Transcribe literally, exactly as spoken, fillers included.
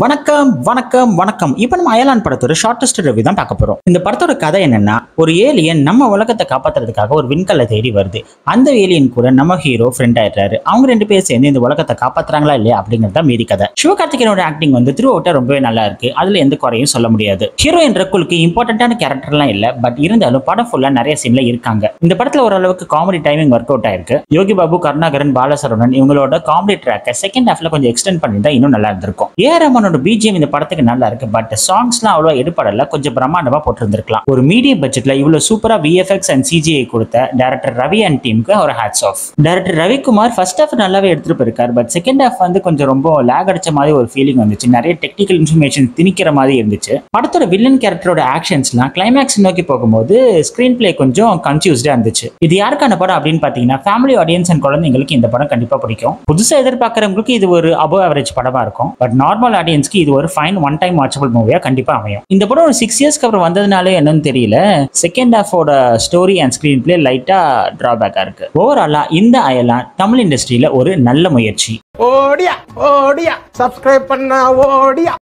வணக்கம் வணக்கம் வணக்கம் இப்போ நம்ம அயலான் படத்தோட ஷார்டெஸ்ட் ரிவ்யூ தான் பார்க்க போறோம். இந்த படத்தோட கதை என்னன்னா, ஒரு ஏலியன் நம்ம உலகத்தை காப்பாத்துறதுக்காக ஒரு விண்கல்லை தேடி வருது. அந்த ஏலியன் கூட நம்ம ஹீரோ ஃப்ரெண்ட் ஆயிடுறாரு. அவங்க ரெண்டு பேர் சேர்ந்து இந்த உலகத்தை காப்பாத்துறாங்களா இல்லையா அப்படிங்கறத மீறி கதை. சிவகார்த்திகேயனோட ஆக்டிங் வந்து திருவோட்ட ரொம்பவே நல்லா இருக்கு. அதுல எந்த குறையும் சொல்ல முடியாது. ஹீரோயின் ரகுலுக்கு இம்பார்ட்டன்டான கேரக்டர்லாம் இல்ல, பட் இருந்தாலும் படம் ஃபுல்லா நிறைய சீன்ல இருக்காங்க. இந்த படத்துல ஓரளவுக்கு காமெடி டைமிங் ஒர்க் அவுட் ஆயிருக்கு. யோகி பாபு, கருணாகரன், பாலசரவணன் இவங்களோட காமெடி ட்ராக்கை செகண்ட் ஹாஃப்ல கொஞ்சம் எக்ஸ்டெண்ட் பண்ணிருந்தா இன்னும் நல்லா இருந்திருக்கும். A R Rahman B G M இந்த படத்துக்கு நல்லா இருக்கு, பட் சாங்ஸ்லாம் அவ்வளோ எடுப்படல, கொஞ்சம் பிரம்மாண்டமா போட்டிருந்திருக்கலாம். ஒரு மீடியம் பட்ஜெட்ல இவ்வளவு சூப்பரா V F X and C G I கொடுத்த டைரக்டர் ரவி அண்ட் டீமுக்கு ஒரு hats off. Director Ravi Kumar first half நல்லாவே எடுத்துட்டு போயிருக்காரு, பட் செகண்ட் ஹாஃப் வந்து கொஞ்சம் ரொம்ப லேக் அடிச்ச மாதிரி ஒரு ஃபீலிங் வந்துச்சு. நிறைய டெக்னிக்கல் இன்ஃபர்மேஷன் திணிக்கிற மாதிரி இருந்துச்சு. படத்தோட வில்லன் கேரக்டரோட ஆக்ஷன்ஸ்லாம் கிளைமேக்ஸ் நோக்கி போகும்போது ஸ்கிரீன் பிளே கொஞ்சம் கன்ஃபியூஸ்டா இருந்துச்சு. இது யாருக்கான படம் அப்படின்னு பாத்தீங்கன்னா, ஃபேமிலி ஆடியன்ஸ் அண்ட் குழந்தைங்களுக்கு இந்த படம் கண்டிப்பா பிடிக்கும். புதுசா எதிர்பார்க்கிறவங்களுக்கு இது ஒரு அபவ் ஆவரேஜ் படமா இருக்கும், பட் நார்மல் ஆடியன்ஸ்க்கு இது ஒரு ஃபைன் ஒன் டைம் வாட்சபிள் மூவியா கண்டிப்பா அமையும். இந்த படம் ஒரு சிக்ஸ் இயர்ஸ்க்கு அப்புறம் வந்ததுனால என்னன்னு தெரியல, செகண்ட் ஹாஃபோட ஸ்டோரி அண்ட் ஸ்கிரீன் பிளே லைட்டா டிராபேக்கா இருக்கு. ஓவராலா இந்த அயலான் தமிழ் இண்டஸ்ட்ரியில ஒரு நல்ல முயற்சி. ஓடியா ஓடியா சப்ஸ்கிரைப் பண்ணா ஓடியா.